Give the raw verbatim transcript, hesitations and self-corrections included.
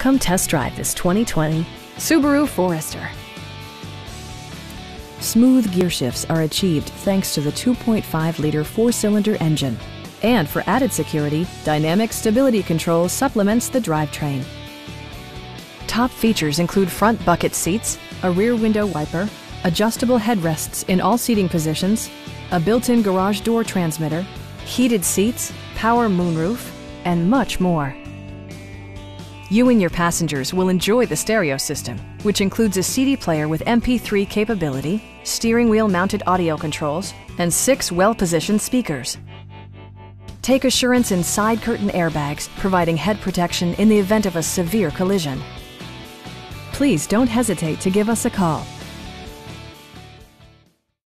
Come test drive this twenty twenty Subaru Forester. Smooth gear shifts are achieved thanks to the two point five liter four-cylinder engine. And for added security, dynamic stability control supplements the drivetrain. Top features include front bucket seats, a rear window wiper, adjustable headrests in all seating positions, a built-in garage door transmitter, heated seats, power moonroof, and much more. You and your passengers will enjoy the stereo system, which includes a C D player with M P three capability, steering wheel mounted audio controls, and six well-positioned speakers. Take assurance in side curtain airbags, providing head protection in the event of a severe collision. Please don't hesitate to give us a call.